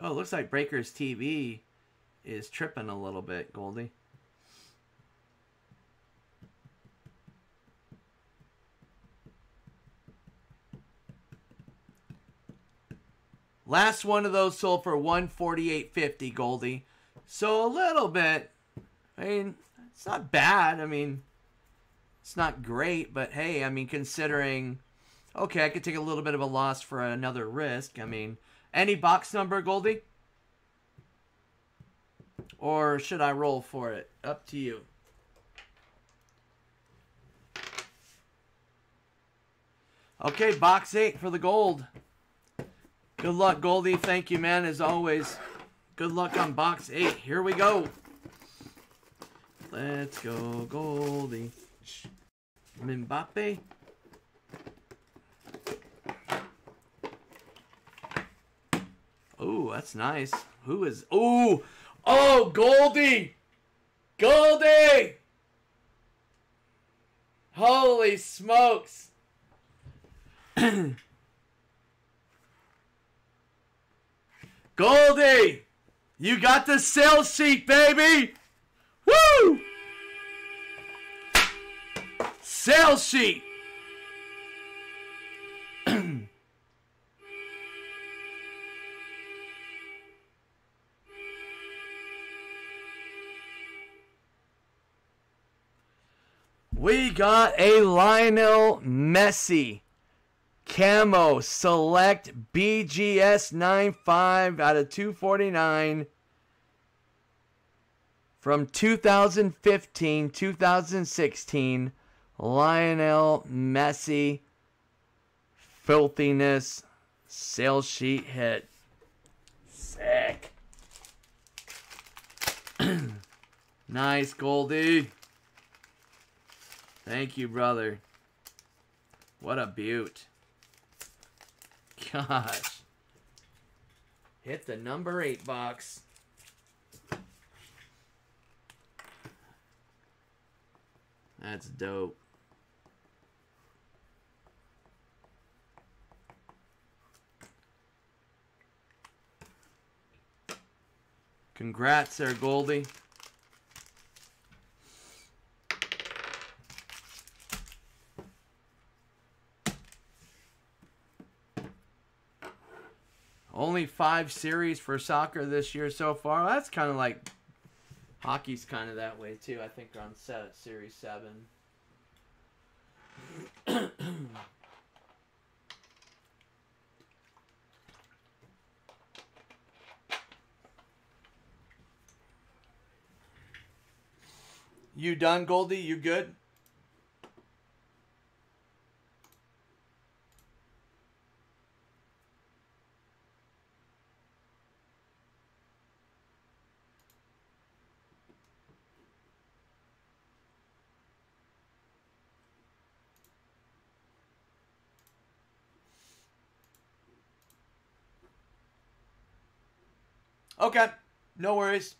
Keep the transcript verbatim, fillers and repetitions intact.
Oh, it looks like Breaker's T V is tripping a little bit, Goldie. Last one of those sold for one forty-eight fifty, Goldie. So a little bit, I mean, it's not bad. I mean, it's not great, but hey, I mean, considering, okay, I could take a little bit of a loss for another risk. I mean, any box number, Goldie? Or should I roll for it? Up to you. Okay, box eight for the gold. Good luck, Goldie. Thank you, man, as always. Good luck on box eight. Here we go. Let's go, Goldie. Mbappe. Oh, that's nice. Who is... Oh! Oh, Goldie! Goldie! Holy smokes! Goldie! You got the sell sheet, baby! Woo! Sell sheet! We got a Lionel Messi. Camo Select B G S ninety-five out of two forty-nine from two thousand fifteen, two thousand sixteen. Lionel Messi filthiness sale sheet hit. Sick. Nice, Goldie. Thank you, brother. What a beaut. Gosh. Hit the number eight box. That's dope. Congrats there, Goldie. Only five series for soccer this year so far. That's kind of like hockey's kind of that way too. I think they're on set, series seven. You done, Goldie? You good? Okay, no worries.